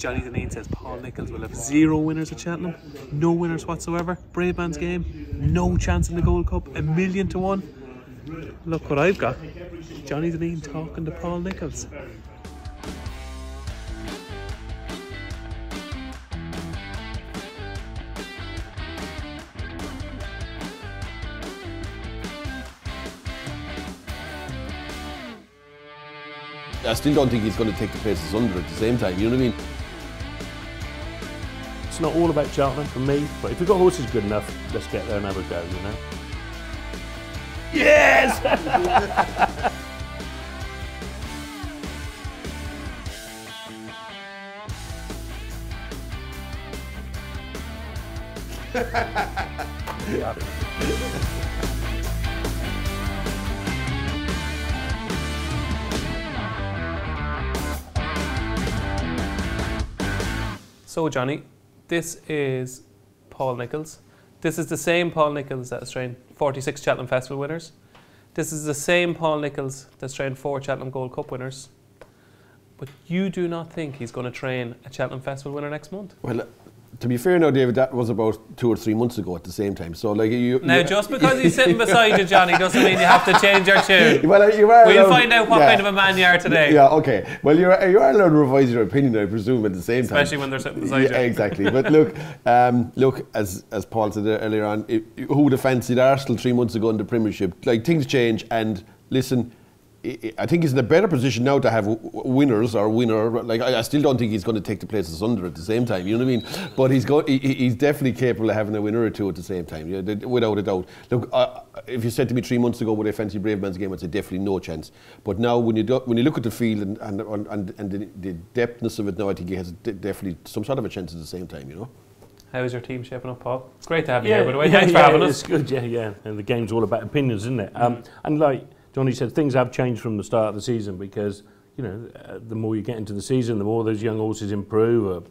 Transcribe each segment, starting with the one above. Johnny Dineen says Paul Nicholls will have 0 winners at Cheltenham, no winners whatsoever. Bravemansgame, no chance in the Gold Cup, 1,000,000 to 1. Look what I've got. Johnny Dineen talking to Paul Nicholls. I still don't think he's going to take the places under at the same time, you know what I mean? It's not all about Cheltenham for me, but if we've got horses good enough, let's get there and have a go, you know? Yes! So Johnny, this is Paul Nicholls. This is the same Paul Nicholls that's trained 46 Cheltenham Festival winners. This is the same Paul Nicholls that's trained 4 Cheltenham Gold Cup winners. But you do not think he's going to train a Cheltenham Festival winner next month? Well, to be fair now, David, that was about 2 or 3 months ago at the same time. So, like, now, just because he's sitting beside you, Johnny, doesn't mean you have to change your tune. Well, we'll find out what kind of a man you are today. Yeah, okay. Well, you are allowed to revise your opinion, I presume, at the same time. Especially when they're sitting beside you. Exactly. But look, as Paul said earlier on, who would have fancied Arsenal 3 months ago in the Premiership? Like, things change, and listen, I think he's in a better position now to have winners or winner. Like, I still don't think he's going to take the places under at the same time, you know what I mean? But he's definitely capable of having a winner or 2 at the same time, yeah, without a doubt. Look, if you said to me 3 months ago, would I fancy Bravemansgame, I'd say definitely no chance. But now, when you look at the field and the depthness of it now, I think he has definitely some sort of a chance at the same time, you know? How is your team shaping up, Paul? It's great to have you here, by the way. Thanks for having us. It's good, yeah. And the game's all about opinions, isn't it? And like Johnny said, things have changed from the start of the season because, you know, the more you get into the season, the more those young horses improve.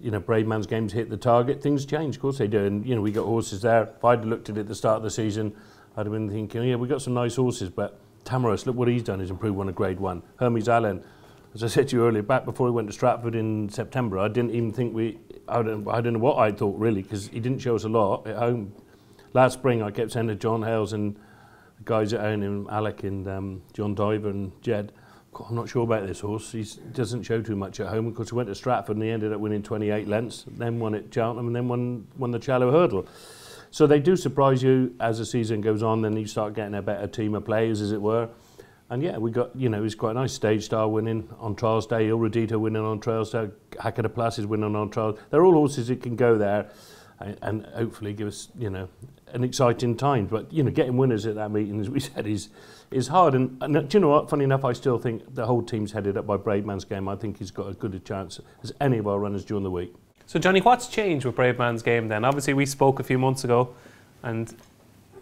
You know, Bravemansgame's hit the target. Things change, of course they do. And, you know, we got horses there. If I'd looked at it at the start of the season, I'd have been thinking, yeah, we got some nice horses. But Tahmuras, look what he's done, is improved one of Grade 1. Hermes Allen, as I said to you earlier, back before he went to Stratford in September, I didn't even think I don't know what I thought, really, because he didn't show us a lot at home. Last spring, I kept saying to John Hales and guys that own him, Alec and John Diver and Jed, God, I'm not sure about this horse. He doesn't show too much at home. Of course, he went to Stratford and he ended up winning 28 lengths, then won at Cheltenham and then won the Shallow Hurdle. So they do surprise you as the season goes on. Then you start getting a better team of players, as it were. And yeah, we got, you know, it's quite nice. Stage Star winning on Trials Day, Ilradito winning on Trials Day, Hakata Plus is winning on Trials. They're all horses that can go there and hopefully give us, you know, an exciting time. But, you know, getting winners at that meeting, as we said, is hard. And do you know what? Funny enough, I still think the whole team's headed up by Bravemansgame. I think he's got as good a chance as any of our runners during the week. So, Johnny, what's changed with Bravemansgame then? Obviously, we spoke a few months ago, and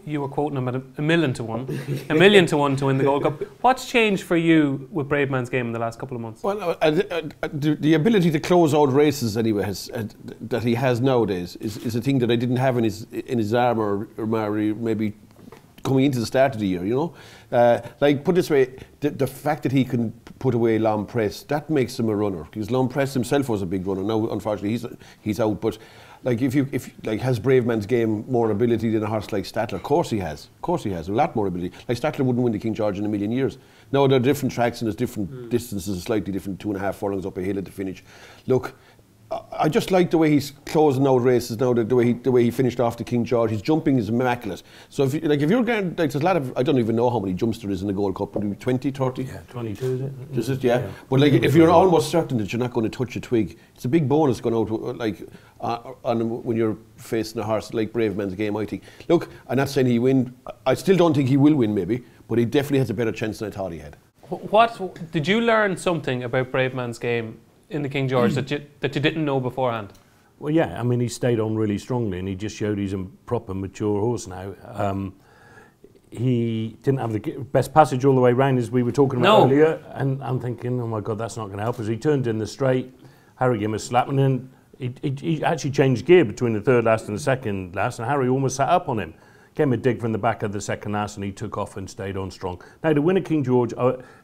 you were quoting him at 1,000,000 to 1. 1,000,000 to 1 to win the Gold Cup. What's changed for you with Bravemansgame in the last couple of months? Well, the ability to close out races anyway that he has nowadays is a thing that I didn't have in his arm or maybe coming into the start of the year, you know? Like, put it this way, the fact that he can put away Lampres, that makes him a runner, because Lampres himself was a big runner. Now, unfortunately, he's out, but like, has Bravemansgame more ability than a horse like Statler? Of course he has. Of course he has. A lot more ability. Like, Statler wouldn't win the King George in 1,000,000 years. Now, there are different tracks and there's different distances, slightly different 2.5 furlongs up a hill at the finish. Look, I just like the way he's closing out races now, the way he finished off the King George. His jumping is immaculate. So, if you're going, like, there's a lot of, I don't even know how many jumps there is in the Gold Cup, probably 20, 30? Yeah, 22, is it? This is, yeah. But, like, if you're almost certain that you're not going to touch a twig, it's a big bonus going out, like, when you're facing a horse like Bravemansgame, I think. Look, I'm not saying he win. I still don't think he will win, maybe, but he definitely has a better chance than I thought he had. What did you learn something about Bravemansgame in the King George that you didn't know beforehand? Well, yeah, I mean, he stayed on really strongly and he just showed he's a proper mature horse now. He didn't have the best passage all the way round, as we were talking about earlier, and I'm thinking, oh my God, that's not going to help us. He turned in the straight, Harry gave him a slap, and then he actually changed gear between the third last and the second last, and Harry almost sat up on him. Came a dig from the back of the second ass and he took off and stayed on strong. Now, to win a King George,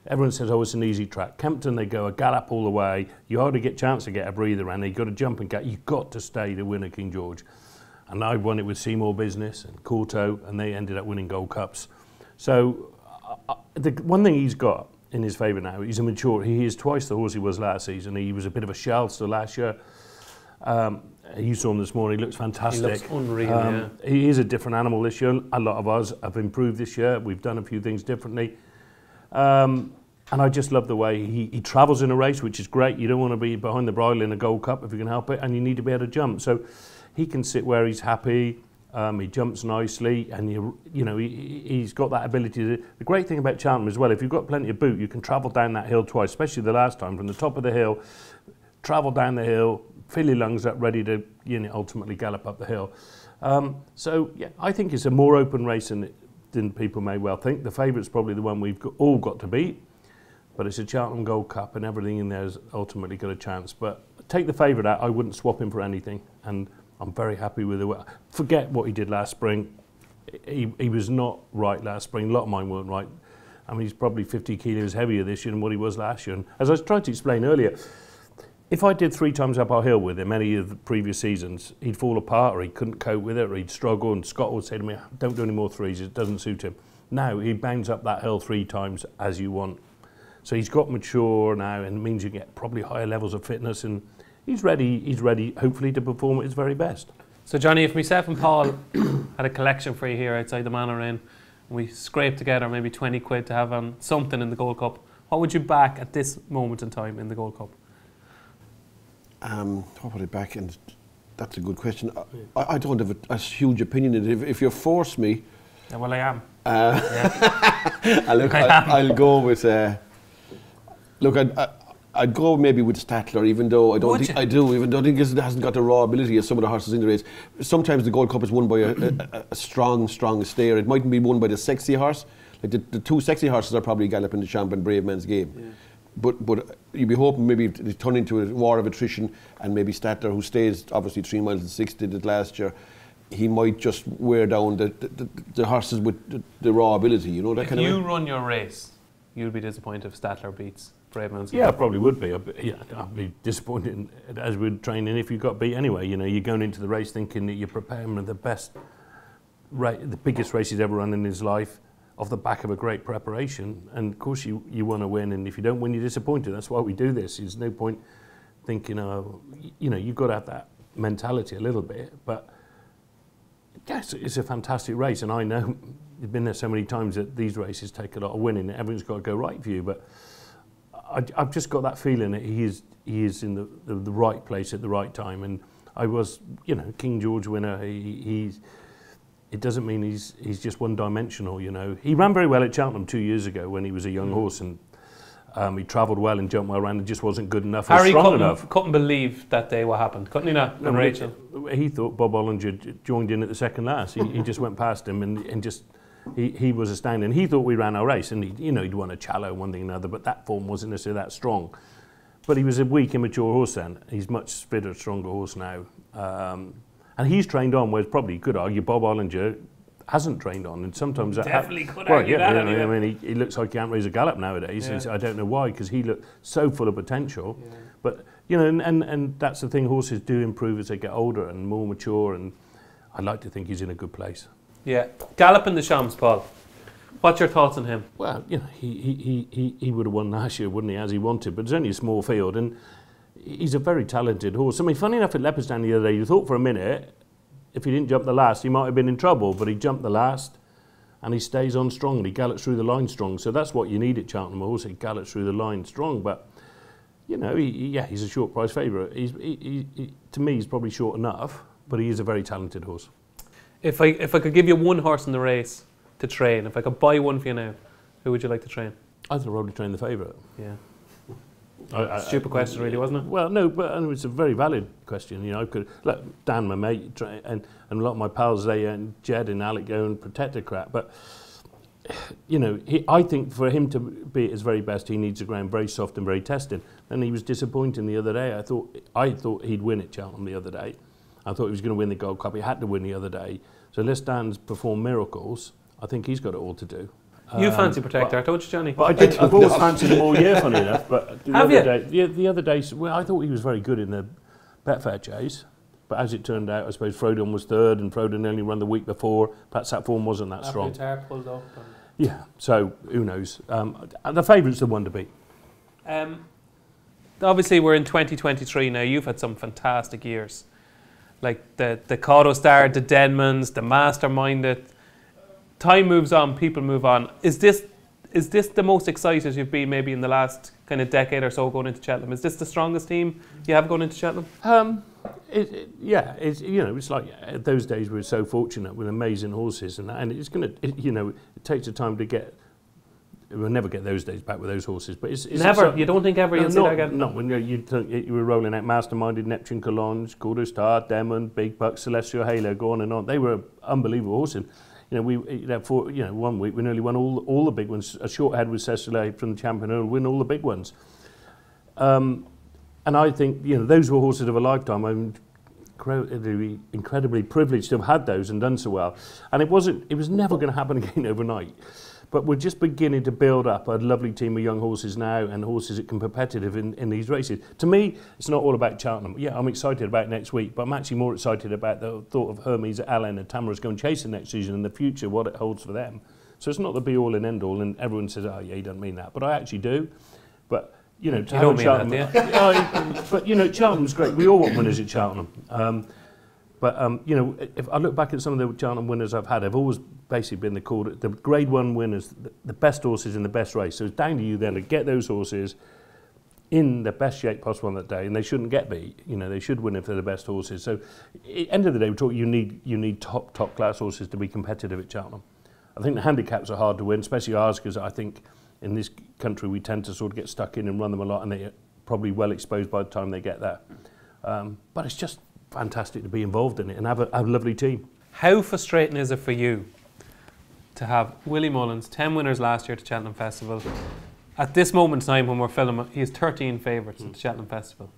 everyone says, oh, it's an easy track. Kempton, they go a gallop all the way. You hardly get a chance to get a breather and they've got a jumping cat. You've got to stay to win a King George. And I won it with Seymour Business and Corto, and they ended up winning Gold Cups. So the one thing he's got in his favour now, he's a mature, he is twice the horse he was last season. He was a bit of a shelster last year. You saw him this morning, he looks fantastic. He looks unreal, yeah. He is a different animal this year. A lot of us have improved this year. We've done a few things differently. And I just love the way he travels in a race, which is great. You don't want to be behind the bridle in a Gold Cup if you can help it, and you need to be able to jump. So he can sit where he's happy. He jumps nicely, and he's got that ability. The great thing about Cheltenham as well, if you've got plenty of boot, you can travel down that hill twice, especially the last time, from the top of the hill, travel down the hill, fill your lungs up, ready to ultimately gallop up the hill. So yeah, I think it's a more open race than people may well think. The favourite's probably the one all got to beat, but it's a Cheltenham Gold Cup and everything in there has ultimately got a chance. But take the favourite out, I wouldn't swap him for anything, and I'm very happy with the way. Forget what he did last spring. He was not right last spring. A lot of mine weren't right. I mean, he's probably 50 kilos heavier this year than what he was last year. And as I tried to explain earlier, if I did three times up our hill with him any of the previous seasons, he'd fall apart, or he couldn't cope with it, or he'd struggle, and Scott would say to me, don't do any more threes, it doesn't suit him. Now, he bounds up that hill three times as you want. So he's got mature now, and it means you get probably higher levels of fitness, and he's ready hopefully to perform at his very best. So Johnny, if myself and Paul had a collection for you here outside the Manor Inn, and we scraped together maybe 20 quid to have something in the Gold Cup, what would you back at this moment in time in the Gold Cup? What would I back? And that's a good question. I don't have a huge opinion in it. If you force me, yeah, well, I am. Yeah. I'll go with. Look, I'd go maybe with Statler, even though I don't think I do. Even though I think it hasn't got the raw ability as some of the horses in the race. Sometimes the Gold Cup is won by a strong stayer. It mightn't be won by the sexy horse. Like the two sexy horses are probably galloping the Champ and Bravemansgame. Yeah. But you'd be hoping maybe they turn into a war of attrition, and maybe Statler, who stays obviously 3 miles and 6 did it last year, he might just wear down the horses with the raw ability, That kind of. If you run your race, you'd be disappointed if Statler beats Bravemansgame. Yeah, I probably would be. I'd be disappointed as we'd training if you got beat anyway. You're going into the race thinking that you're preparing for the best, the biggest race he's ever run in his life, off the back of a great preparation, and of course you want to win, and if you don't win you're disappointed. That's why we do this. There's no point thinking, you've got to have that mentality a little bit. But yes, it's a fantastic race, and I know you've been there so many times that these races take a lot of winning. Everything's got to go right for you, but I've just got that feeling that he is in the right place at the right time. And I was, King George winner. It doesn't mean he's just one-dimensional, He ran very well at Cheltenham 2 years ago when he was a young horse, and he travelled well and jumped well around and just wasn't good enough or strong enough. Harry couldn't believe that day what happened, couldn't he? And Rachel. He thought Bob Ollinger joined in at the second last. He just went past him and just, he was astounding. He thought we ran our race, and he'd won a Challow, one thing or another, but that form wasn't necessarily that strong. But he was a weak, immature horse then. He's much fitter, stronger horse now. And he's trained on, whereas probably you could argue Bob Ollinger hasn't trained on, and sometimes that definitely could argue that. Yeah. I mean, he looks like he can't raise a gallop nowadays. Yeah. I don't know why, because he looked so full of potential. Yeah. But and that's the thing. Horses do improve as they get older and more mature, and I'd like to think he's in a good place. Yeah, galloping the Shams, Paul. What's your thoughts on him? Well, he would have won last year, wouldn't he, as he wanted? But it's only a small field, and he's a very talented horse. I mean, funny enough, at Leopardstown the other day, you thought for a minute, if he didn't jump the last, he might have been in trouble, but he jumped the last, and he stays on strong, and he gallops through the line strong. So that's what you need at Cheltenham, also, he gallops through the line strong. But, he's a short price favourite. To me, he's probably short enough, but he is a very talented horse. If I could give you one horse in the race to train, if I could buy one for you now, who would you like to train? I'd probably train the favourite. Yeah. Stupid question, really, wasn't it? Well, no, but it's a very valid question. I could let Dan, my mate, and a lot of my pals, they and Jed and Alec go and protect the crap. But I think for him to be at his very best, he needs a ground very soft and very tested. And he was disappointing the other day. I thought he'd win at Cheltenham the other day. I thought he was going to win the Gold Cup. He had to win the other day. So unless Dan's performed miracles, I think he's got it all to do. You fancy Protector, I told you, Johnny. But I did. I've always fancied him all year, funny enough. But the other day, well, I thought he was very good in the Betfair Chase. But as it turned out, I suppose Frodon was third, and Frodon only ran the week before. Perhaps that form wasn't that strong. Yeah, so who knows? The favourites, the one to beat. Obviously, we're in 2023 now. You've had some fantastic years, like the Kauto Star, the Denmans, the Masterminded. Time moves on, people move on. Is this the most excited you've been maybe in the last kind of decade or so going into Cheltenham? Is this the strongest team you have going into Cheltenham? Yeah, it's like those days we were so fortunate with amazing horses, and it's gonna, it takes a time to get. We'll never get those days back with those horses, but it's never. You don't think ever you'll see that again? Not when you were rolling out Masterminded, Neptune Collonges, Corto Star, Denman, Big Bucks, Celestial Halo, go on and on. They were unbelievable horses. For 1 week we nearly won all the big ones. A shorthead with Cecily from the Champ, will win all the big ones. And I think those were horses of a lifetime. I'm incredibly privileged to have had those and done so well. And it was never going to happen again overnight. But we're just beginning to build up a lovely team of young horses now, and horses that can be competitive in these races. To me, it's not all about Cheltenham. Yeah, I'm excited about next week, but I'm actually more excited about the thought of Hermes Allen and Tahmuras going chasing next season and the future, what it holds for them. So it's not the be-all and end-all, and everyone says, oh, yeah, you don't mean that. But I actually do. But, to you don't mean Cheltenham, that, yeah. But, Cheltenham's great. We all want winners at Cheltenham. If I look back at some of the Cheltenham winners I've had, I've always basically been the Grade 1 winners, the best horses in the best race. So it's down to you then to get those horses in the best shape possible on that day, and they shouldn't get beat. They should win if they're the best horses. So at the end of the day, we're talking you need top class horses to be competitive at Cheltenham. I think the handicaps are hard to win, especially ours, because I think in this country we tend to sort of get stuck in and run them a lot, and they're probably well exposed by the time they get there. But it's just fantastic to be involved in it and have a lovely team. How frustrating is it for you to have Willie Mullins, 10 winners last year at the Cheltenham Festival? At this moment in time when we're filming, he has 13 favourites at the Cheltenham Festival.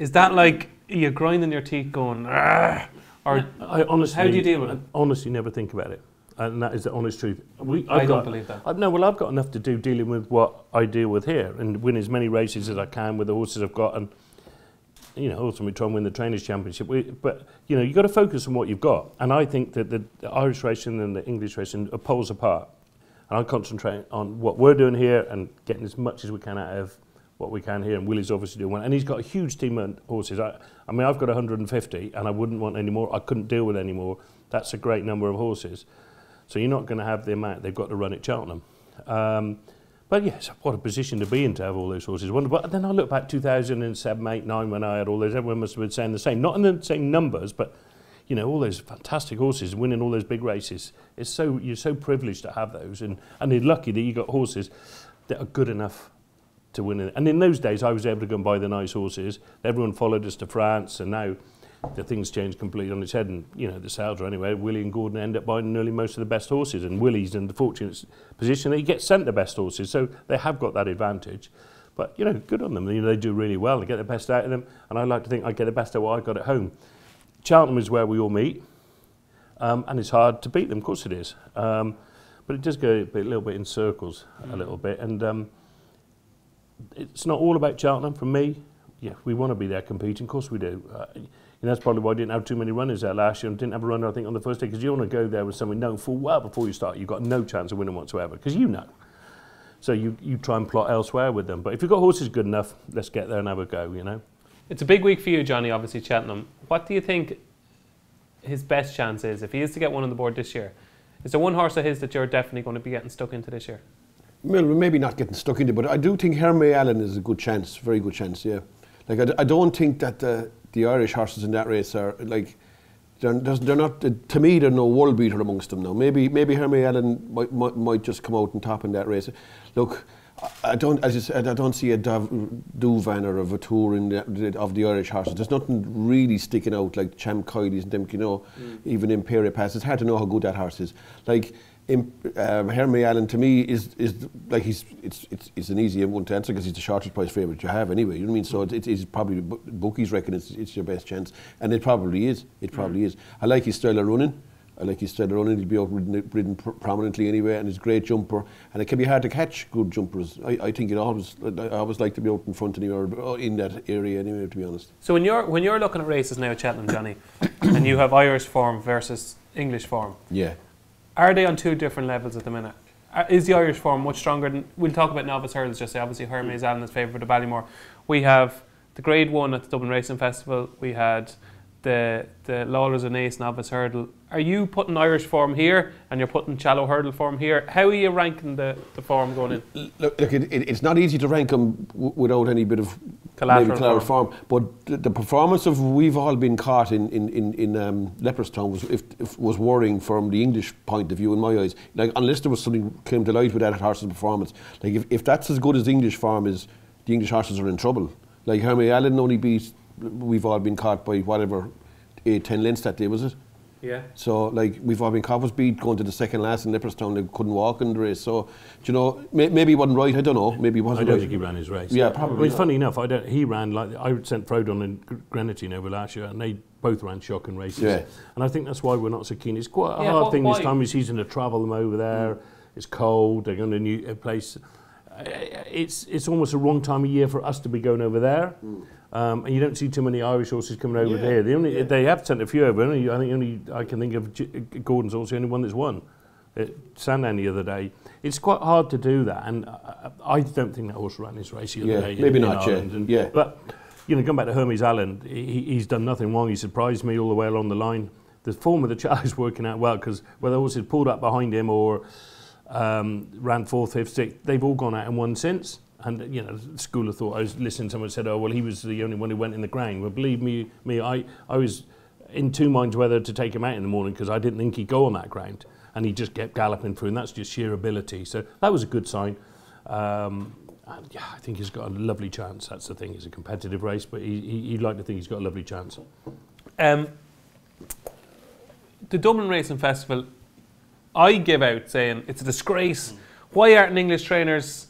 Is that like you're grinding your teeth going, argh, or I honestly, how do you deal with it? I honestly never think about it. And that is the honest truth. I don't believe that. I've got enough to do dealing with what I deal with here and win as many races as I can with the horses I've got, and ultimately try and win the Trainers' Championship. But, you've got to focus on what you've got. And I think that the Irish racing and the English racing are poles apart. And I concentrate on what we're doing here and getting as much as we can out of what we can here. And Willie's obviously doing well. And he's got a huge team of horses. I mean, I've got 150, and I wouldn't want any more. I couldn't deal with any more. That's a great number of horses. So you're not going to have the amount they've got to run at Cheltenham. But yes, what a position to be in to have all those horses. Wonderful. And then I look back 2007, 8, 9 when I had all those. Everyone must have been saying the same, not in the same numbers, but all those fantastic horses winning all those big races. You're so privileged to have those, and you're lucky that you got horses that are good enough to win. And in those days, I was able to go and buy the nice horses. Everyone followed us to France, and now the things changed completely on its head, and the sales are anyway. Willie and Gordon end up buying nearly most of the best horses, and Willie's in the fortunate position that he gets sent the best horses, so they have got that advantage. But good on them. They do really well. They get the best out of them, and I like to think I get the best out of what I got at home. Cheltenham is where we all meet, and it's hard to beat them. Of course it is, but it does go a little bit in circles, a little bit, and it's not all about Cheltenham for me. Yeah, we want to be there competing. Of course we do. And that's probably why I didn't have too many runners there last year. I didn't have a runner, I think, on the first day, because you want to go there with someone knowing full well before you start you've got no chance of winning whatsoever, because So you try and plot elsewhere with them. But if you've got horses good enough, let's get there and have a go, It's a big week for you, Johnny, obviously, Cheltenham. What do you think his best chance is, if he is to get one on the board this year? Is there one horse of his that you're definitely going to be getting stuck into this year? Well, maybe not getting stuck into, but I do think Hermes Allen is a good chance, very good chance, yeah. Like, I don't think that the Irish horses in that race are like they're not. To me, they're no world beater amongst them now. Maybe Hermes Allen might just come out and top in that race. Look, I don't see a Duvan or a Vautour of the Irish horses. There's nothing really sticking out like Champ, Coilies and them. Even Imperial Pass. It's hard to know how good that horse is. Like Hermes Allen to me is like it's an easy one to answer because he's the shortest price favourite you have anyway. You know what I mean? So it's probably bookies reckon it's your best chance, and it probably is. I like his style of running. And like you said, it'll only be outridden prominently anyway, and it's a great jumper. And it can be hard to catch good jumpers. I think I always like to be out in front anyway, or in that area anyway, to be honest. So when you're looking at races now at Cheltenham, Johnny, and you have Irish form versus English form. Yeah. Are they on two different levels at the minute? Is the Irish form much stronger than, we'll talk about novice hurls just say, obviously Hermes Allen is favourite of Ballymore. We have the grade one at the Dublin Racing Festival, we had the Lawlers and Ace novice hurdle. Are you putting Irish form here and you're putting shallow hurdle form here? How are you ranking the form going in? Look, it's not easy to rank them without any bit of collateral form. But the performance of we've all been caught in Leopardstown was worrying from the English point of view in my eyes. Like, unless there was something came to light with that horse's performance. Like if that's as good as the English form is, the English horses are in trouble. Like Hermes Allen only beat, we've all been caught by whatever, 8-10 lengths that day, was it? Yeah. So, like, we've all been caught beat going to the second last in Leopardstown, they couldn't walk in the race. So, do you know, maybe he wasn't right, I don't know. Maybe he wasn't right. I don't think he ran his race. Yeah, probably. Well, it's funny enough, he ran, like, I sent Frodon and Grenadine over last year, and they both ran shocking races. Yeah. And I think that's why we're not so keen. It's quite a hard thing this time, is he's going to travel them over there, it's cold, they're going to a new place. It's almost the wrong time of year for us to be going over there. Mm. And you don't see too many Irish horses coming over here. They have sent a few over. I can think of Gordon's horse, the only one that's won at Sandown the other day. It's quite hard to do that, and I don't think that horse ran his race the other day. Maybe not, yeah. But you know, going back to Hermes Allen, he's done nothing wrong. He surprised me all the way along the line. The form of the child is working out well because whether the horse had pulled up behind him or ran 4th, 5th, 6th, they've all gone out and won since. And, you know, school of thought, I was listening, someone said, oh, well, he was the only one who went in the ground. Well, believe me, I was in two minds whether to take him out in the morning because I didn't think he'd go on that ground. And he just kept galloping through, and that's just sheer ability. So that was a good sign. Yeah, I think he's got a lovely chance. That's the thing. It's a competitive race, but you'd like to think he's got a lovely chance. The Dublin Racing Festival, I give out saying it's a disgrace. Why aren't English trainers...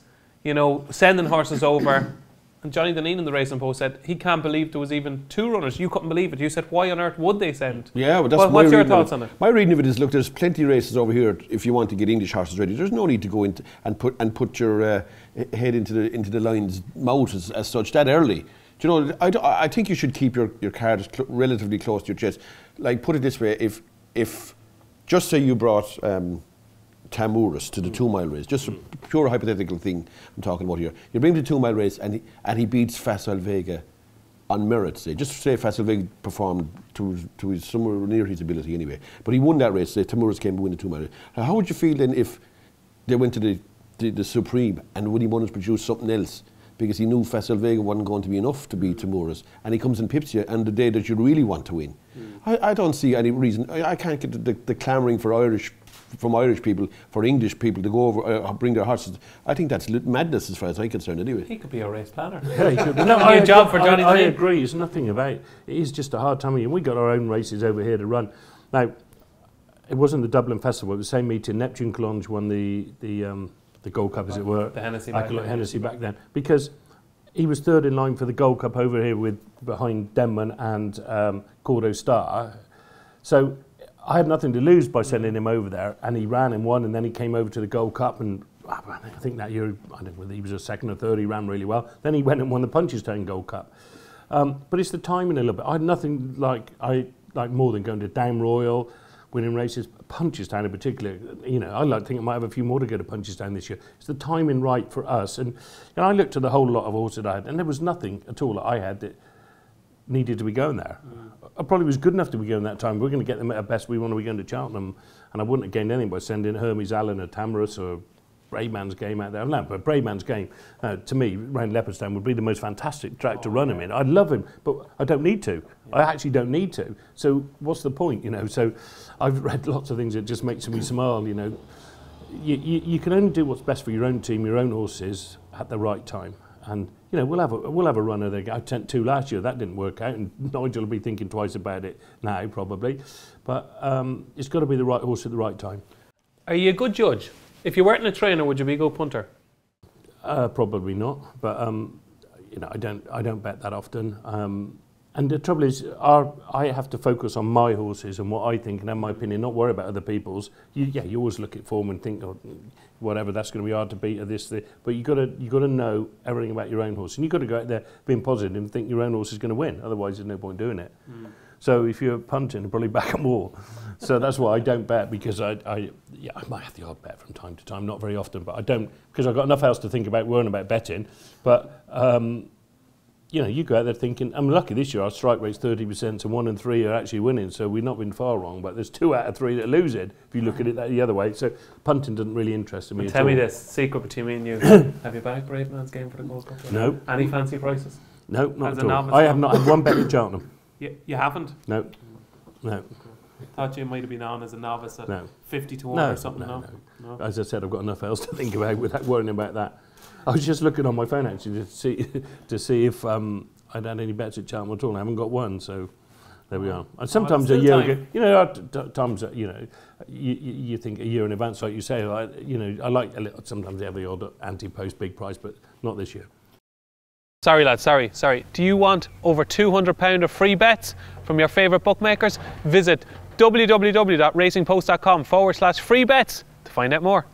you know, sending horses over, and Johnny Dineen in the Racing Post said he can't believe there was even two runners. You couldn't believe it. You said, why on earth would they send? Yeah, well, that's well, what's your thoughts on it? My reading of it is, look, there's plenty of races over here if you want to get English horses ready. There's no need to go in and put your head into the lion's mouth as such that early. Do you know? I think you should keep your cards relatively close to your chest. Like, put it this way: if just say you brought. Tahmuras to the 2 mile race, just a pure hypothetical thing I'm talking about here. You bring him to the 2 mile race and he beats Fasal Vega on merit, say. Just say Fasal Vega performed to his somewhere near his ability anyway. But he won that race, say Tahmuras came to win the 2 mile race. Now, how would you feel then if they went to the Supreme and Woody Munnins produced something else? Because he knew Fasal Vega wasn't going to be enough to beat Tahmuras, and he comes and pips you on the day that you really want to win. I don't see any reason. I can't get the clamouring for Irish people, for English people to go over, bring their horses. I think that's madness as far as I'm concerned anyway. He could be a race planner. Yeah, he could be. No, a job for Johnny. I agree, it's nothing about it. It is just a hard time of year. We've got our own races over here to run. Now, it wasn't the Dublin Festival, it was the same meeting. Neptune Collonges won the Gold Cup, as it were. The Hennessy back then. Because he was third in line for the Gold Cup over here behind Denman and Kauto Star. So, I had nothing to lose by sending him over there, and he ran and won, and then he came over to the Gold Cup, and I think that year, I don't know whether he was a second or third, he ran really well. Then he went and won the Punchestown Gold Cup. But it's the timing a little bit. I had nothing like more than going to Down Royal, winning races, Punchestown in particular. You know, I like to think I might have a few more to go to Punchestown this year. It's the timing right for us, and I looked at the whole lot of horses I had, and there was nothing at all that I had that needed to be going there. I probably was good enough to be going that time. We're going to get them at our best. We want to be going to Cheltenham, and I wouldn't have gained anything by sending Hermes Allen or Tahmuras or Bravemansgame out there. No, but Bravemansgame, to me, round Leopardstown would be the most fantastic track to run him in. I'd love him, but I don't need to. I actually don't need to. So what's the point, you know? So I've read lots of things that just makes me smile, you know. You can only do what's best for your own team, your own horses, at the right time. And you know, we'll have a runner there. I sent two last year, that didn't work out, and Nigel will be thinking twice about it now probably. But it's got to be the right horse at the right time. Are you a good judge? If you weren't a trainer, would you be a good punter? Probably not. But you know, I don't bet that often. And the trouble is, I have to focus on my horses and what I think and have my opinion, not worry about other people's. You always look at form and think, oh, whatever, that's going to be hard to beat or this, this. But you've got to know everything about your own horse. And you've got to go out there being positive and think your own horse is going to win. Otherwise, there's no point doing it. Mm. So if you're punting, you're probably back at war. So that's why I don't bet, because I might have the odd bet from time to time, not very often, but I don't, because I've got enough else to think about worrying about betting. But... you know, you go out there thinking, I'm lucky this year our strike rate's 30%, and 1 in 3 are actually winning, so we've not been far wrong, but there's 2 out of 3 that are losing, if you look at it the other way. So punting doesn't really interest me at all. Tell me this, secret between me and you, have you bagged Bravemansgame for the Gold Cup? No. Any fancy prices? No, not at all. I have not had one bet at Cheltenham. You haven't? No. No. Thought you might have been on as a novice at 50 to 1 or something. No. As I said, I've got enough else to think about without worrying about that. I was just looking on my phone actually to see if I'd had any bets at Cheltenham at all. I haven't got one, so there we are. And sometimes a year ago, you know, times you think a year in advance, like you say. I like a little, sometimes they have the odd anti-post big price, but not this year. Sorry, lads, sorry. Do you want over £200 of free bets from your favourite bookmakers? Visit www.racingpost.com/free bets to find out more.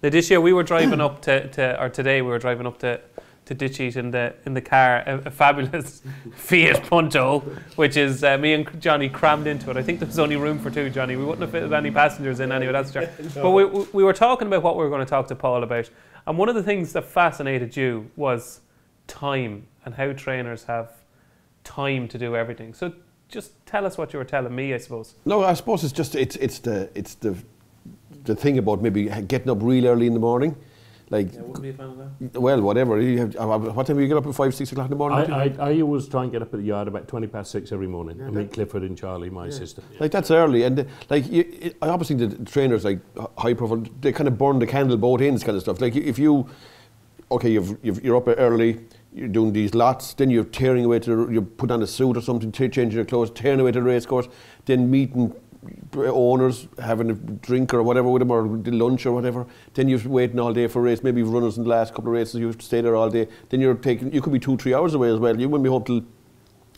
This year we were driving up to Ditchie's in the car, a fabulous Fiat Punto, which is me and Johnny crammed into it. I think there was only room for 2, Johnny. We wouldn't have fitted any passengers in anyway, that's true. No. But we were talking about what we were going to talk to Paul about. And one of the things that fascinated you was time and how trainers have time to do everything. So just tell us what you were telling me, I suppose. No, I suppose it's just, it's the thing about maybe getting up real early in the morning, like wouldn't be a fan of that. Well, whatever. What time do you get up at 5, 6 o'clock in the morning? I always try and get up at the yard about 20 past 6 every morning and meet Clifford and Charlie, my sister. Like that's early, and obviously the trainers, like high profile, they kind of burn the candle both ends kind of stuff. Like if you, okay, you're up early, you're doing these lots, then you're tearing away to, you put on a suit or something, changing your clothes, tearing away to the race course, then meeting owners, having a drink or whatever with them, or lunch or whatever. Then you're waiting all day for a race. Maybe runners in the last couple of races, you have to stay there all day. Then you're taking, you could be 2, 3 hours away as well. You wouldn't be home till,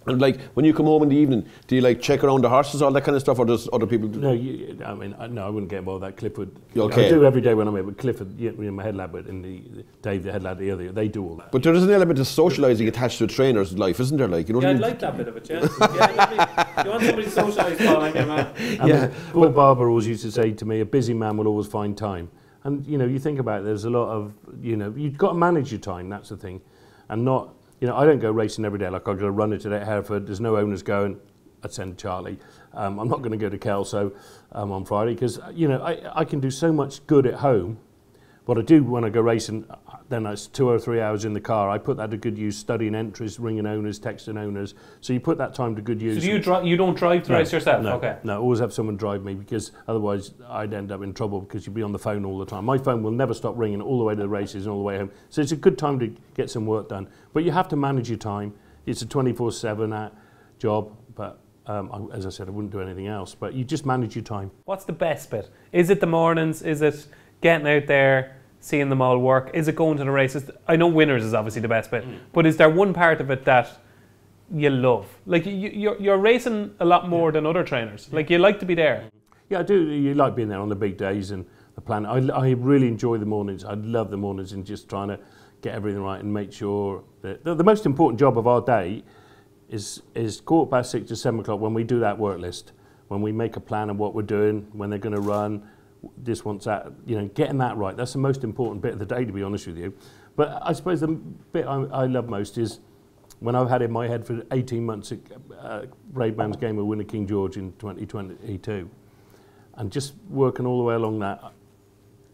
and like when you come home in the evening, do you like check around the horses, all that kind of stuff, or does other people do? No, I wouldn't get involved with that. Clifford, okay. I do every day when I'm here, but Clifford, my head lad, and Dave, the head lad, the other, they do all that. But there is an element of socialising attached to a trainer's life, isn't there? Like, you know, I like that bit of it, yeah. You want somebody to socialise, Paul, like your man. Well, Barbara always used to say to me, a busy man will always find time. And you think about it, there's a lot of, you've got to manage your time. That's the thing, and not. I don't go racing every day. Like, I've got a runner today at Hereford. There's no owners going. I'd send Charlie. I'm not going to go to Kelso on Friday because, I can do so much good at home. What I do when I go racing, then it's 2 or 3 hours in the car. I put that to good use, studying entries, ringing owners, texting owners. So you put that time to good use. So you don't drive to race yourself? No, okay. No, always have someone drive me because otherwise I'd end up in trouble because you'd be on the phone all the time. My phone will never stop ringing all the way to the races and all the way home. So it's a good time to get some work done. But you have to manage your time. It's a 24/7 job, but... as I said, I wouldn't do anything else, but you just manage your time. What's the best bit? Is it the mornings? Is it getting out there, seeing them all work? Is it going to the races? I know winners is obviously the best bit, but is there one part of it that you love? Like, you're racing a lot more than other trainers. Like, you like to be there. Yeah, I do. You like being there on the big days and the plan. I really enjoy the mornings. I love the mornings and just trying to get everything right and make sure that the most important job of our day is 6:15 to 7:00 when we do that work list, when we make a plan of what we're doing, when they're going to run, this wants that, getting that right. That's the most important bit of the day, to be honest with you. But I suppose the bit I love most is when I've had in my head for 18 months Bravemansgame will win a King George in 2022, and just working all the way along that,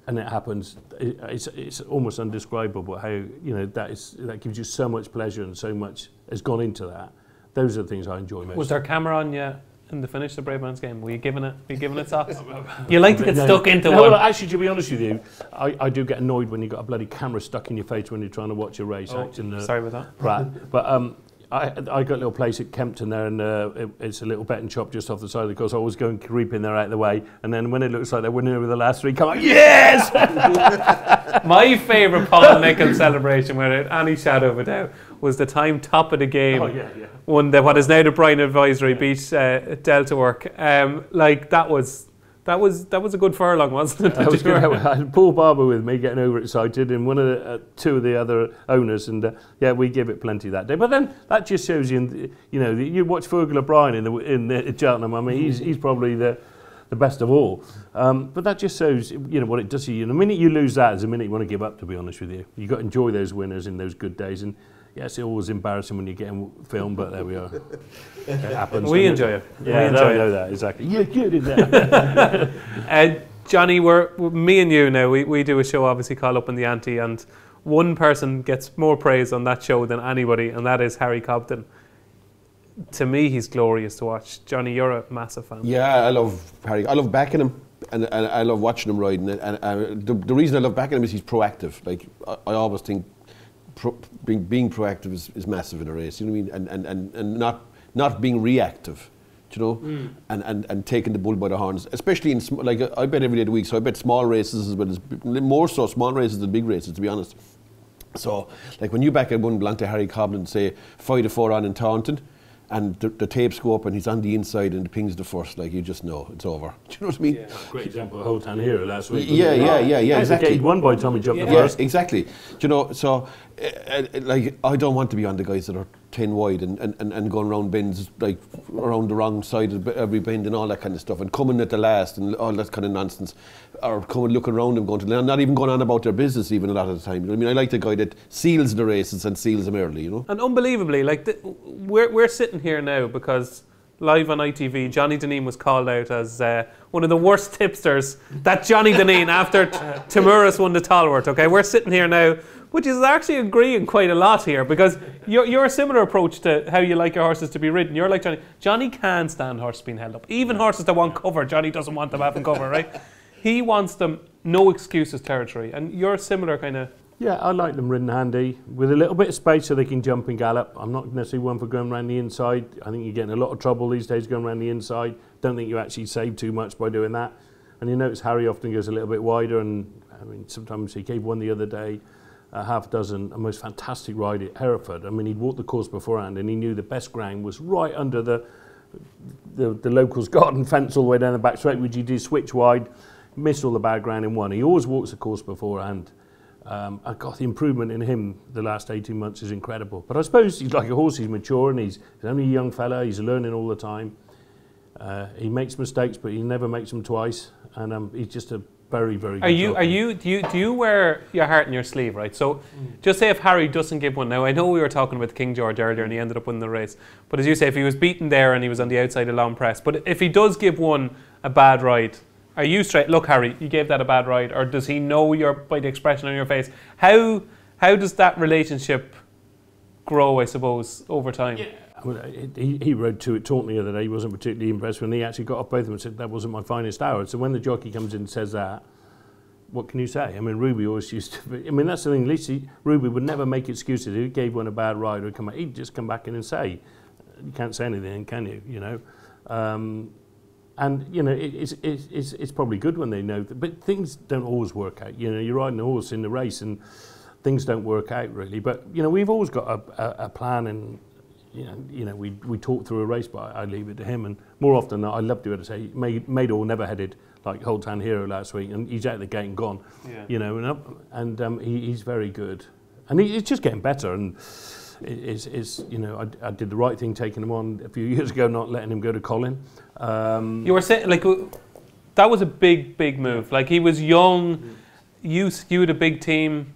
and it happens. It's almost indescribable how that gives you so much pleasure and so much has gone into that. Those are the things I enjoy most. Was there a camera on you in the finish of the Bravemansgame? Were you giving it socks? You like to get stuck into one. Well, actually, to be honest with you, I do get annoyed when you've got a bloody camera stuck in your face when you're trying to watch a race. Oh, sorry about that. Right, but I got a little place at Kempton there, and it's a little betting shop just off the side of the course. I always go and creep in there out of the way, and then when it looks like they're winning over the last three, come on, yes! My favourite Paul Nicholls celebration, without any shadow of a doubt, was the time top of the game. Oh, yeah, yeah. Won the, what is now the Brighton Advisory Beach Delta work. Like, that was a good furlong, wasn't it? I had Paul Barber with me getting overexcited, and one of the, two of the other owners, and yeah, we gave it plenty that day. But then that just shows you, you know, you watch Fergal O'Brien in Cheltenham. I mean, he's probably the best of all. But that just shows, you know, what it does to you. And the minute you lose that is the minute you want to give up, to be honest with you. You've got to enjoy those winners in those good days. And yeah, it's always embarrassing when you're getting filmed, but there we are. It happens. We enjoy it. Yeah, we enjoy know that, exactly. You're good in that. Johnny, me and you now, we do a show obviously called Up in the Ante, and one person gets more praise on that show than anybody, and that is Harry Cobden. To me, he's glorious to watch. Johnny, you're a massive fan. Yeah, I love Harry. I love backing him, and I love watching him riding. And the reason I love backing him is he's proactive. Like, I always think being proactive is massive in a race. You know what I mean? And not being reactive, you know, and taking the bull by the horns, especially in like I bet every day of the week, so I bet small races as well as more so small races than big races, to be honest. So like when you back at one Blanc to Harry Cobden, say 5-4 on in Taunton, and the tapes go up and he's on the inside and the ping's the first, like you just know it's over. Do you know what I mean? Yeah. Great example of Hotan Hero last week. Yeah, exactly. He won by Tommy jumped the first. Yeah, exactly. Do you know, so like I don't want to be on the guys that are 10 wide and going around bends, like around the wrong side of every bend and all that kind of stuff, and coming at the last and all that kind of nonsense, or coming looking around them, going to not even going on about their business even a lot of the time. You know what I mean? I like the guy that seals the races and seals them early, you know. And unbelievably, like we're sitting here now because live on ITV, Johnny Dineen was called out as one of the worst tipsters. That Johnny Dineen after Tahmuras won the Tallworth. Okay, we're sitting here now, which is actually agreeing quite a lot here, because you're a similar approach to how you like your horses to be ridden. You're like Johnny. Johnny can't stand horses being held up. Even horses that want cover, Johnny doesn't want them having cover, right? He wants them no excuses territory, and you're similar kind of... Yeah, I like them ridden handy, with a little bit of space so they can jump and gallop. I'm not necessarily one for going around the inside. I think you're getting a lot of trouble these days going around the inside. Don't think you actually save too much by doing that. And you notice Harry often goes a little bit wider, and I mean, sometimes he gave one the other day, a half dozen, a most fantastic ride at Hereford. I mean, he'd walked the course beforehand and he knew the best ground was right under the locals' garden fence all the way down the back straight, which he did switch wide, missed all the bad ground and won. He always walks the course beforehand. The improvement in him the last 18 months is incredible. But I suppose he's like a horse, he's mature and he's only a young fella, he's learning all the time. He makes mistakes, but he never makes them twice. And he's just a very, very good. Do you wear your heart in your sleeve, right? So just say if Harry doesn't give one now, I know we were talking about King George earlier and he ended up winning the race, but as you say, if he was beaten there and he was on the outside of Lampres, but if he does give one a bad ride, are you straight, look Harry, you gave that a bad ride, or does he know you're, by the expression on your face? How does that relationship grow, I suppose, over time? Yeah. Well, he rode two at Taunton the other day. He wasn't particularly impressed when he actually got off both of them and said, that wasn't my finest hour. So when the jockey comes in and says that, what can you say? I mean, Ruby always used to be, I mean, that's the thing, at least Ruby would never make excuses. If he gave one a bad ride, or come out, he'd just come back in and say, you can't say anything, can you? You know? And, you know, it's probably good when they know, but things don't always work out. You know, you're riding a horse in the race and things don't work out really. But, you know, we've always got a plan, and, you know, we talk through a race, but I leave it to him. And more often than not, I love to be able to say, made all never headed, like Holtan Hero last week, and he's out of the gate and gone. Yeah. You know, he's very good. And he's just getting better. And it's you know, I did the right thing taking him on a few years ago, not letting him go to Colin. You were saying, like, that was a big, big move. Like, he was young, you skewed a big team.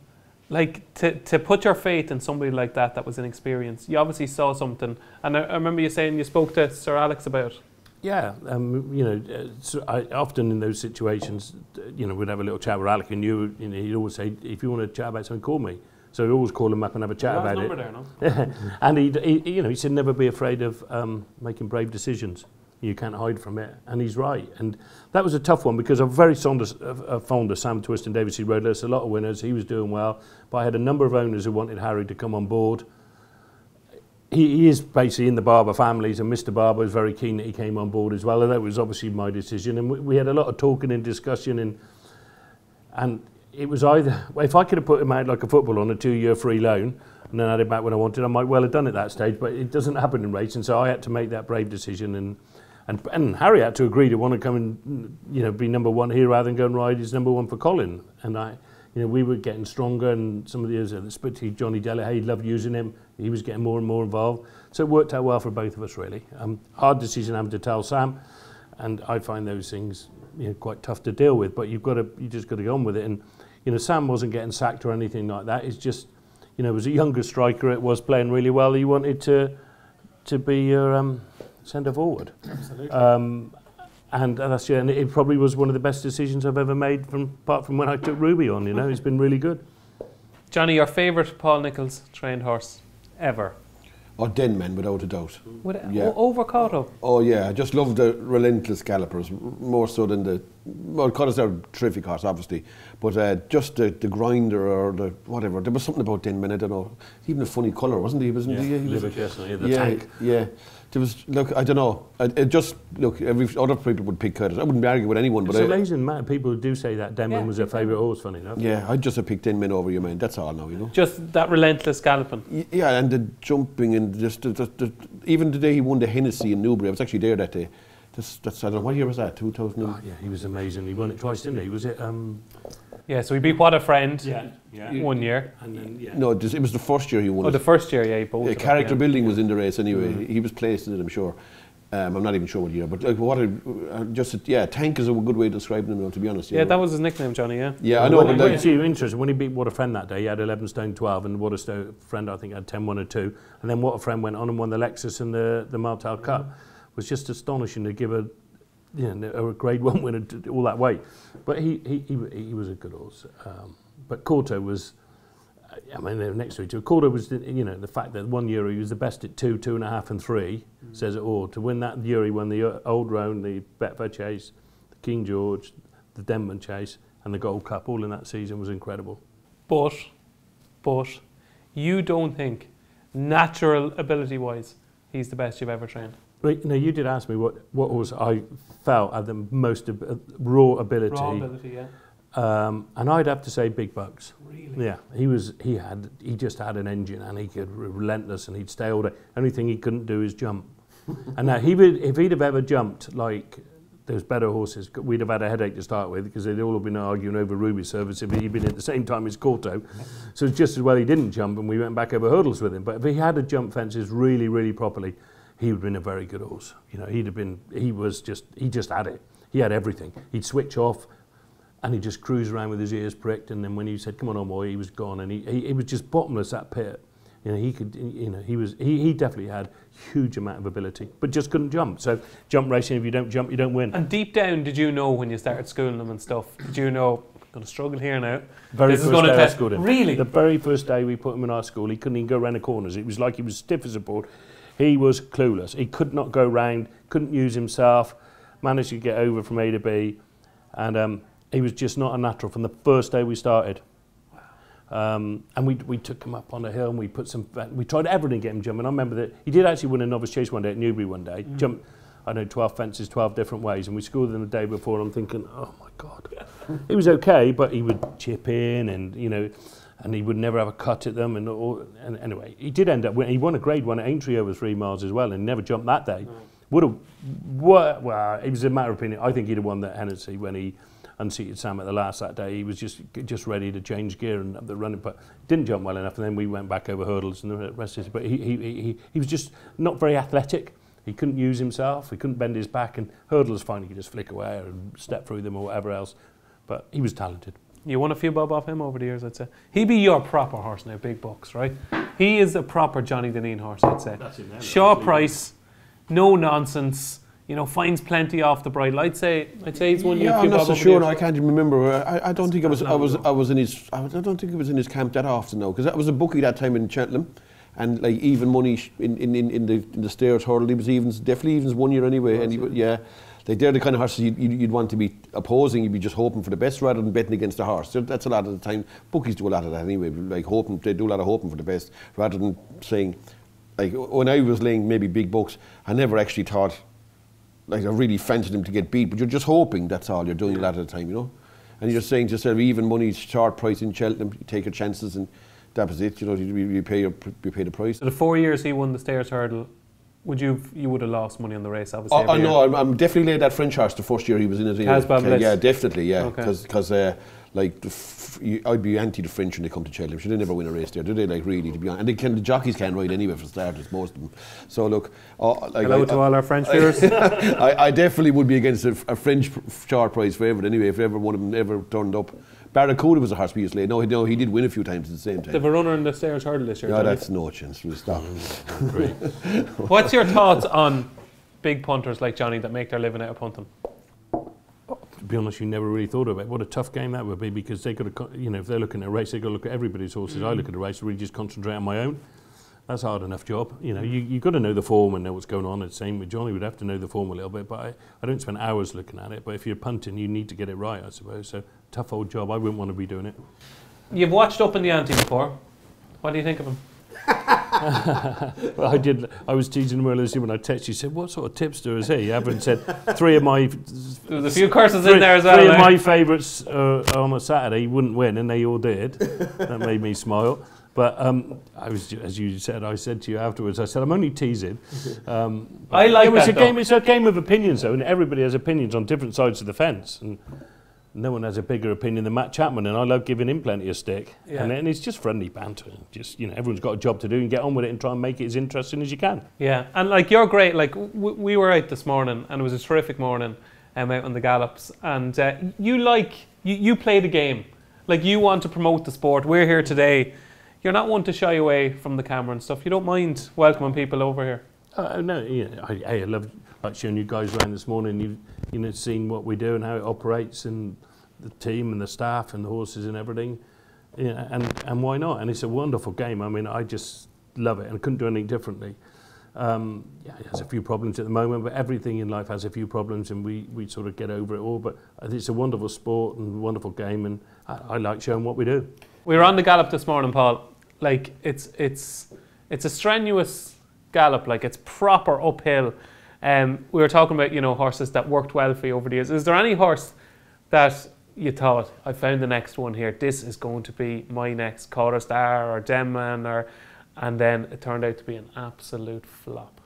Like, to put your faith in somebody like that, that was inexperienced, you obviously saw something. And I remember you saying you spoke to Sir Alec about it. Yeah, you know, so I often in those situations, you know, we'd have a little chat with Alec, and you know, he'd always say, if you want to chat about something, call me. So we always call him up and have a chat about it. There, no? And he, you know, he said never be afraid of making brave decisions. You can't hide from it, and he's right. And that was a tough one because I'm very fond of Sam Twist and David C. Roadless, a lot of winners. He was doing well, but I had a number of owners who wanted Harry to come on board. He is basically in the Barber families, and Mr. Barber was very keen that he came on board as well, and that was obviously my decision. And we had a lot of talking and discussion, and it was either, well, if I could have put him out like a football on a 2-year free loan, and then had him back when I wanted, I might well have done it at that stage, but it doesn't happen in racing, so I had to make that brave decision. And Harry had to agree to want to come and, you know, be number one here rather than go and ride his number one for Colin. And I, you know, we were getting stronger, and some of the others, especially Johnny Delahaye, loved using him. He was getting more and more involved, so it worked out well for both of us, really. Hard decision having to tell Sam, and I find those things, you know, quite tough to deal with. But you've got to, you just got to go on with it. And you know, Sam wasn't getting sacked or anything like that. It's just, you know, as a younger striker, it was playing really well. He wanted to be your centre forward. Absolutely. And that's, yeah, and it probably was one of the best decisions I've ever made, from apart from when I took Ruby on. You know, it's been really good. Johnny, your favourite Paul Nicholls trained horse ever? Or Denman, without a doubt. Yeah. Over Corto? Oh yeah, I just love the relentless gallopers, more so than the... Well, Corto's are terrific horse, obviously, but just the grinder or the whatever. There was something about Denman, I don't know. Even a funny colour, wasn't he? Wasn't he? He was the tank. Yeah, there was, look, I don't know. Look, other people would pick Curtis. I wouldn't argue with anyone, but... It's amazing, man. People do say that Denman was their favourite horse, funny enough. Yeah, I'd just have picked Denman over you, man. That's all now, you know. Just that relentless galloping. Yeah, and the jumping and just... even the day he won the Hennessy in Newbury, I was actually there that day. That's, I don't know, what year was that? 2000? Oh, yeah, he was amazing. He won it twice, didn't he? Was it... Yeah, so he beat What a Friend. Yeah. 1 year. And then, yeah. No, it was the first year he won. Oh, the first year, yeah. He both character building was in the race anyway. Mm-hmm. He was placed in it, I'm sure. I'm not even sure what year, but like, Tank is a good way of describing him, to be honest. Yeah, that was his nickname, Johnny, yeah. Yeah, I know. When he beat What a Friend that day, he had 11 stone 12, and What a Friend, I think, had 10, 1 or 2. And then What a Friend went on and won the Lexus and the Martel Cup. It was just astonishing to give a... Yeah, a grade one winner all that way, but he was a good horse. But Corto was, I mean, they were next to each other. Corto was, you know, the fact that 1 year he was the best at 2, 2.5, and 3 says it all. To win that year, he won the Old Roan, the Betfair Chase, the King George, the Denman Chase, and the Gold Cup. All in that season was incredible. But you don't think, natural ability wise, he's the best you've ever trained? No, you did ask me what horse I felt had the most raw ability. Raw ability, yeah. And I'd have to say Big Bucks. Really? Yeah, he just had an engine, and he could relentless, and he'd stay all day. Only thing he couldn't do is jump. And now if he'd have ever jumped like those better horses, we'd have had a headache to start with, because they'd all have been arguing over Ruby service if he'd been at the same time as Corto. So it's just as well he didn't jump, and we went back over hurdles with him. But if he had a jump fences really, really properly, he would have been a very good horse. You know, he just had it. He had everything. He'd switch off, and he'd just cruise around with his ears pricked, and then when he said, "Come on boy," he was gone, and he was just bottomless, that pit. You know, he definitely had huge amount of ability, but just couldn't jump. So jump racing, if you don't jump, you don't win. And deep down, did you know when you started schooling them and stuff, did you know, I'm going to struggle here now? This is going to I schooled him. Really? The very first day we put him in our school, he couldn't even go around the corners. It was like he was stiff as a board. He was clueless. He could not go round, couldn't use himself, managed to get over from A to B, and he was just not a natural from the first day we started. Wow. And we took him up on a hill, and we tried everything to get him jumping. I remember that he did actually win a novice chase one day at Newbury one day, jumped, I know, 12 fences, 12 different ways, and we scored him the day before, and I'm thinking, oh my God. It was okay, but he would chip in, and you know, and he would never have a cut at them, and anyway, he did end up winning. He won a grade one at Aintree over 3 miles as well, and never jumped that day. No. Well, it was a matter of opinion. I think he'd have won that Hennessy when he unseated Sam at the last that day. He was just ready to change gear and up the running, but didn't jump well enough, and then we went back over hurdles and the rest of it. But he was just not very athletic. He couldn't use himself, he couldn't bend his back, and hurdles finally could just flick away and step through them or whatever else. But he was talented. You won a few bob off him over the years, I'd say. He'd be your proper horse now, Big Bucks, right? He is a proper Johnny Dineen horse, I'd say. Shaw price, no nonsense. You know, finds plenty off the bridle. I'd say he's won you a few bob. Yeah, I'm not so sure. I can't even remember. I don't think I was in his camp that often, though, because that was a bookie that time in Cheltenham. And like even money in the stairs hurdle, he was evens, definitely evens one year anyway. Right, and yeah, like they're the kind of horses you'd want to be opposing. You'd be just hoping for the best rather than betting against the horse. That's a lot of the time. Bookies do a lot of that anyway. Like hoping, they do a lot of hoping for the best rather than saying, like when I was laying maybe big bucks, I never actually thought, like I really fancied him to get beat. But you're just hoping. That's all you're doing a lot of the time, you know. And you're saying to yourself, even money's short price in Cheltenham. You take your chances and. That was it, you know, you pay the price. So the 4 years he won the Stairs Hurdle, you would have lost money on the race, obviously. Oh, no, I'm definitely laid that French horse the first year he was in it. Yeah, definitely, yeah. Because, like, I'd be anti the French when they come to Cheltenham. Should they never win a race there, do they, like, really, to be honest? And the jockeys can't ride anyway, for starters, most of them. So, look... like, hello to all our French viewers. I definitely would be against a French short prize favourite anyway, if ever one of them ever turned up. Barracuda was a horse we used to lay. No, he did win a few times at the same time. They've a runner in the Stairs Hurdle this year. No, that's no chance. We'll stop. Great. What's your thoughts on big punters like Johnny that make their living out of punting? To be honest, you never really thought of it. What a tough game that would be, because they got to, you know, if they're looking at a race, they got to look at everybody's horses. Mm-hmm. I look at a race, really just concentrate on my own. That's a hard enough job. You know, you've got to know the form and know what's going on. It's the same with Johnny, would have to know the form a little bit, but I don't spend hours looking at it. But if you're punting, you need to get it right, I suppose. So tough old job. I wouldn't want to be doing it. You've watched Up in the Ante before. What do you think of him? Well, I did. I was teasing him earlier when I texted you. Said, "What sort of tipster is he?" I haven't said three of my. There's a few curses in there as well. Three of my favourites on a Saturday wouldn't win, and they all did. That made me smile. But I was, as you said, I said to you afterwards, I said, I'm only teasing. I like it was that, it's a game of opinions, though, and everybody has opinions on different sides of the fence. And no one has a bigger opinion than Matt Chapman, and I love giving him plenty of stick. Yeah. And it's just friendly banter. Just, you know, everyone's got a job to do, and get on with it and try and make it as interesting as you can. Yeah, and like, you're great. Like, we were out this morning, and it was a terrific morning out on the gallops. And you play the game. Like, you want to promote the sport. We're here today. You're not one to shy away from the camera and stuff. You don't mind welcoming people over here. No, you know, I love showing you guys around this morning. You know, seeing what we do and how it operates, and the team and the staff and the horses and everything. You know, and why not? And it's a wonderful game. I mean, I just love it, and I couldn't do anything differently. Yeah, it has a few problems at the moment, but everything in life has a few problems, and we sort of get over it all. But it's a wonderful sport and wonderful game, and I like showing what we do. We were on the gallop this morning, Paul. Like, it's a strenuous gallop. Like, it's proper uphill. We were talking about, you know, horses that worked well for you over the years. Is there any horse that you thought, I found the next one here, this is going to be my next Kauto Star or Denman, or, and then it turned out to be an absolute flop?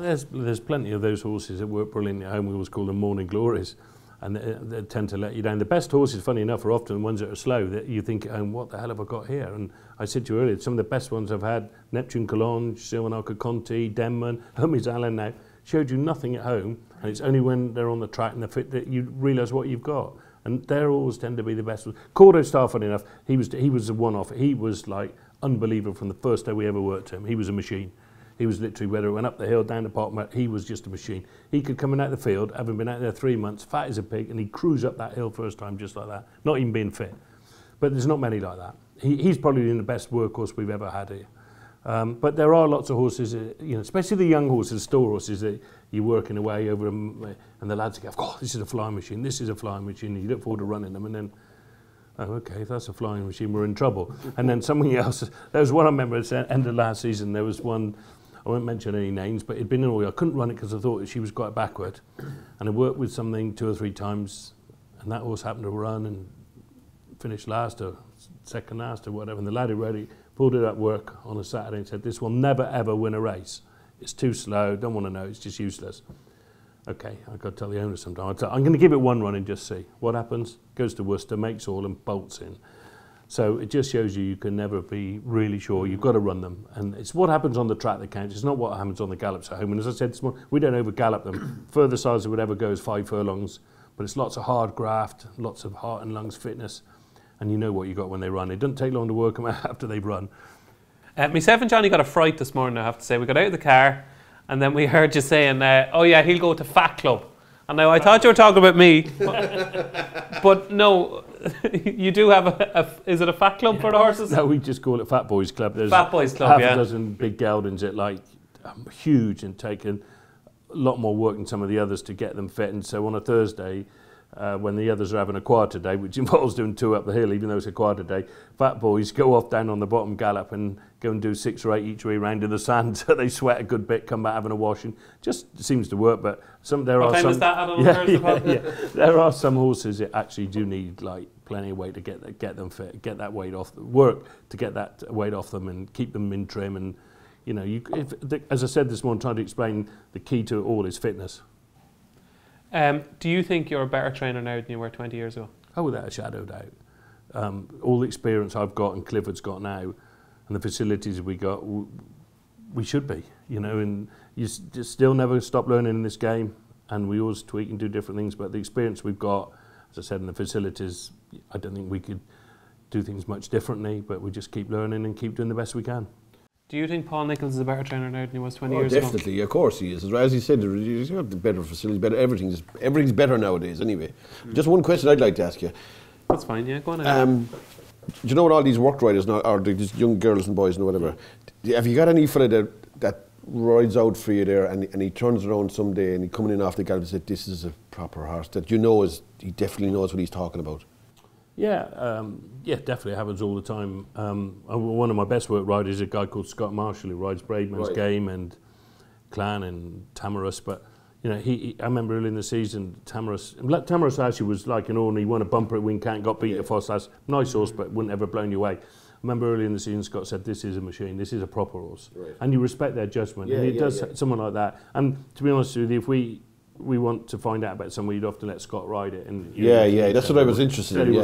There's plenty of those horses that work brilliantly at home. We always call them morning glories. And they tend to let you down. The best horses, funny enough, are often the ones that are slow, that you think, oh, what the hell have I got here? And I said to you earlier, some of the best ones I've had, Neptune Collonges, Silvanaka Conti, Denman, Hermes Allen now, showed you nothing at home, and it's only when they're on the track and they're fit that you realise what you've got. And they're always tend to be the best ones. Corto Star, funny enough, he was a one-off. He was, like, unbelievable from the first day we ever worked him. He was a machine. He was literally, whether it went up the hill, down the park, he was just a machine. He could come in out of the field, having been out there 3 months, fat as a pig, and he'd cruise up that hill first time just like that, not even being fit. But there's not many like that. He's probably been the best workhorse we've ever had here. But there are lots of horses, you know, especially the young horses, store horses, that you're working away over them, and the lads go, oh, this is a flying machine, this is a flying machine, and you look forward to running them, and then, oh, okay, if that's a flying machine, we're in trouble. And then something else, there was one I remember at the end of last season, there was one, I won't mention any names, but it'd been in all. I couldn't run it because I thought she was quite backward, and I worked with something 2 or 3 times, and that horse happened to run and finish last or second last or whatever. And the lad who rode it pulled it at work on a Saturday and said, "This will never ever win a race. It's too slow. Don't want to know. It's just useless." Okay, I've got to tell the owner sometimes. I'm going to give it one run and just see what happens. Goes to Worcester, makes all, and bolts in. So it just shows you can never be really sure. You've got to run them. And it's what happens on the track that counts. It's not what happens on the gallops at home. And as I said this morning, we don't over-gallop them. Further size it would ever go is 5 furlongs. But it's lots of hard graft, lots of heart and lungs fitness. And you know what you got when they run. It doesn't take long to work them out after they've run. Myself and Johnny got a fright this morning, I have to say. We got out of the car and then we heard you saying, oh yeah, he'll go to Fat Club. And now I thought you were talking about me, but no, you do have a is it a fat club for the horses? No, we just call it Fat Boys Club. There's Fat Boys Club, half a dozen big geldings that like huge and taken a lot more work than some of the others to get them fit. And so on a Thursday, when the others are having a quieter day, which involves doing two up the hill, even though it's a quieter day, Fat Boys go off down on the bottom gallop and go and do 6 or 8 each way round in the sand, so they sweat a good bit, come back having a washing. Just seems to work, but some there what are some. There are some horses that actually do need like plenty of weight to get them fit, get that weight off, work to get that weight off them and keep them in trim. And you know, as I said this morning, trying to explain the key to it all is fitness. Do you think you're a better trainer now than you were 20 years ago? Oh, without a shadow of doubt. All the experience I've got and Clifford's got now, and the facilities we got, we should be, you know. And you still never stop learning in this game, and we always tweak and do different things. But the experience we've got, as I said, in the facilities, I don't think we could do things much differently. But we just keep learning and keep doing the best we can. Do you think Paul Nicholls is a better trainer now than he was 20 years ago? Definitely, of course he is. As you said, he's got the better facilities, better everything. Everything's better nowadays anyway. Just one question I'd like to ask you. That's fine, yeah, go on. Do you know what all these work riders now, or these young girls and boys and whatever, have you got any fella that rides out for you there and he turns around someday and he's coming in off the gallop and says, this is a proper horse, that you know is, he definitely knows what he's talking about? Yeah, yeah, definitely happens all the time. One of my best work riders is a guy called Scott Marshall, who rides Bravemansgame and Clan and Tahmuras. But you know, I remember early in the season, Tahmuras actually was like an ornery. He won a bumper at Wincant, got beat at Fossas. Nice horse, but wouldn't ever have blown you away. I remember early in the season, Scott said, "This is a machine. This is a proper horse," and you respect their judgment. Yeah, and it does someone like that. And to be honest with you, if we want to find out about somebody, you'd have to let Scott ride it. And that's what I was interested in.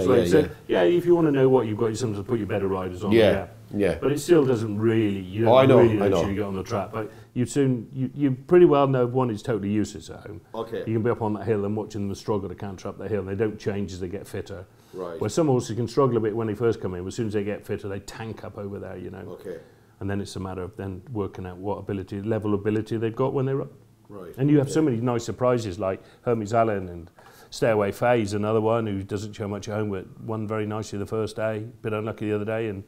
If you want to know what you've got, you sometimes put your better riders on. But it still doesn't really, you know until you get on the track. But you pretty well know one is totally useless at home. Okay. You can be up on that hill and watching them struggle to canter up that hill. And they don't change as they get fitter. Right. Where some horses can struggle a bit when they first come in, but as soon as they get fitter, they tank up over there, you know. Okay. And then it's a matter of then working out what level of ability they've got when they're up. Right. And you have so many nice surprises, like Hermes Allen and Stairway Faye's, another one who doesn't show much at home, but won very nicely the first day, bit unlucky the other day, and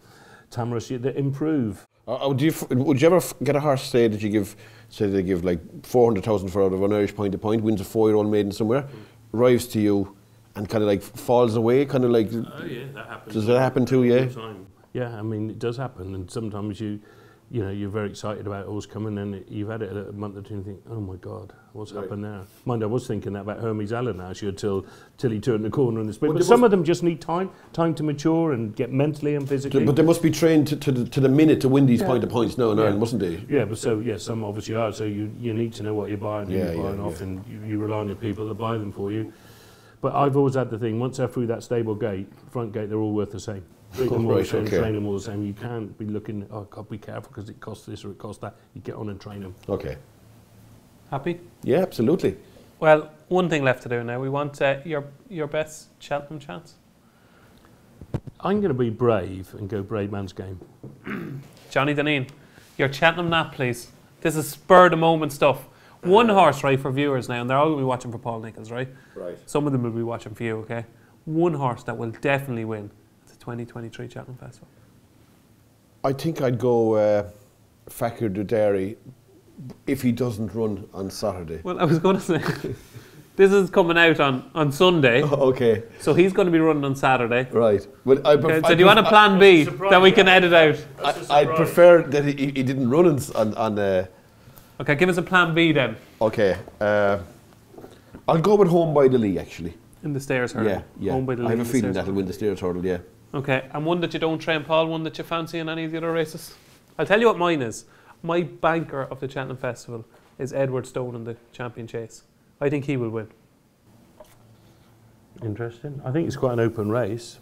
Tahmuras, they improve. Would you ever get a horse, say, that you give, say they give like 400,000 for out of an Irish point to point, wins a 4-year-old maiden somewhere, arrives to you and kind of like falls away, kind of like... Oh yeah, that happens. Does that happen too, yeah? Yeah, I mean, it does happen, and sometimes you know, you're very excited about horse coming and you've had it a month or two and you think, oh my God, what's happened now? Mind, I was thinking that about Hermes Allen actually till he turned the corner in the spring. But some of them just need time to mature and get mentally and physically. But they must be trained to the minute to win these point-to-points now in Ireland, mustn't they? Yeah, but so, yeah, some obviously are. So you need to know what you're buying and you rely on your people that buy them for you. But I've always had the thing, once they're through that stable gate, front gate, they're all worth the same. Train them all the same. You can't be looking, oh God, be careful because it costs this or it costs that. You get on and train them. Okay. Happy? Yeah, absolutely. Well, one thing left to do now. We want your best Cheltenham chance. I'm going to be brave and go Bravemansgame. Johnny Dineen, your Cheltenham nap, please. This is spur of the moment stuff. One horse, right, for viewers now, and they're all going to be watching for Paul Nicholls, right? Right. Some of them will be watching for you, okay? One horse that will definitely win 2023 Cheltenham Festival. I think I'd go Fakir Dudari if he doesn't run on Saturday. Well, I was going to say, this is coming out on Sunday. Oh, okay. So he's going to be running on Saturday. Right. Well, do you want a plan B that we can edit out? I'd prefer that he didn't run on okay, give us a plan B then. Okay. I'll go with Home by the Lee, actually. In the stairs hurdle. Yeah. Home by the Lee. I have a feeling that'll win the stairs hurdle, yeah. Okay, and one that you don't train, Paul, one that you fancy in any of the other races? I'll tell you what mine is. My banker of the Cheltenham Festival is Edward Stone in the Champion Chase. I think he will win. Interesting. I think it's quite an open race.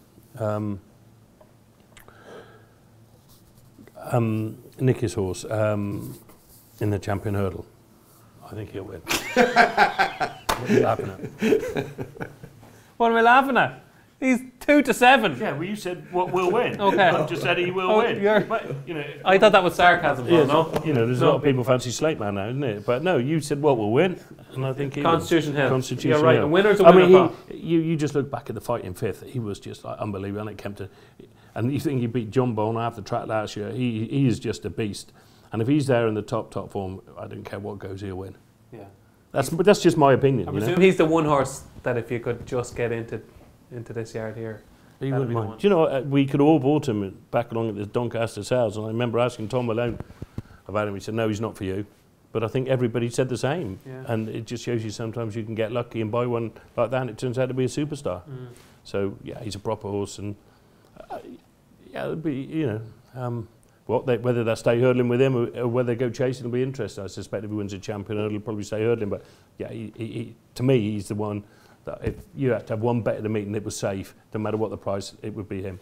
Nicky's horse in the Champion Hurdle. I think he'll win. What are we laughing at? He's 2-7. Yeah, well, you said what will win. Okay. I just said he will win. But, you know, I thought that was sarcasm. Yeah, no, you know, there's a lot of people fancy Slate Man now, isn't it? But no, you said what will win, and I think he Constitution Hill. Constitution Hill. Yeah, right. And winners are winning. I mean, you just look back at the fight in fifth. He was just like unbelievable, and Kempton. And you think he beat John Bone half the track last year? He is just a beast. And if he's there in the top form, I don't care what goes, he'll win. Yeah. That's just my opinion. I presume he's the one horse that if you could just get into this yard here, he would be the one. Do you know, we could all vote him back along at the Doncaster sales, and I remember asking Tom Malone about him. He said, no, he's not for you. But I think everybody said the same. Yeah. And it just shows you sometimes you can get lucky and buy one like that, and it turns out to be a superstar. Mm. So, yeah, he's a proper horse. And, yeah, it'd be, you know... whether they stay hurdling with him or whether they go chasing will be interesting. I suspect if he wins a champion, he'll probably stay hurdling. But yeah, he, to me, he's the one that if you had to have one bet at the meeting, it was safe. No matter what the price, it would be him.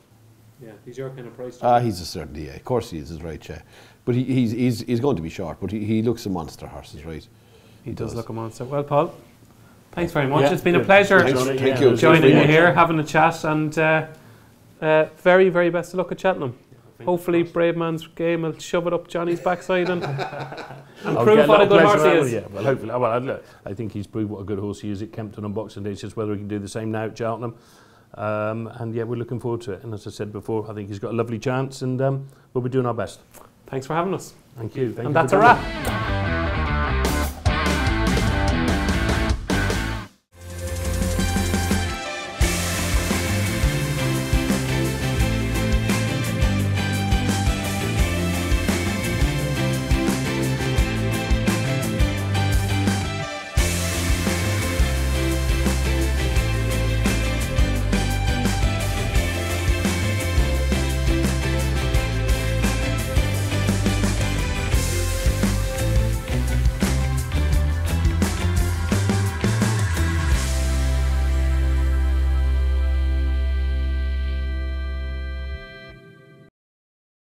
Yeah, he's your kind of price. He's a certainty. Yeah. Of course, he is. Is right, yeah. But he's going to be short. But he looks a monster horse, is right. He does look a monster. Well, Paul, thanks very much. Yeah, it's been a pleasure. Thank you. Joining you here, having a chat, and very, very best of luck at Cheltenham. Hopefully, Bravemansgame will shove it up Johnny's backside and prove what a good horse he is. Yeah, well, hopefully, I think he's proved what a good horse he is at Kempton on Boxing Day. It's just whether he can do the same now at Cheltenham. And yeah, we're looking forward to it. And as I said before, I think he's got a lovely chance, and we'll be doing our best. Thanks for having us. Thank you. Thank you. And that's a wrap.